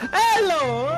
Hello!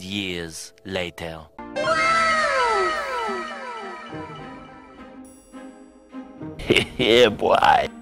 Years later. Wow. Yeah, boy.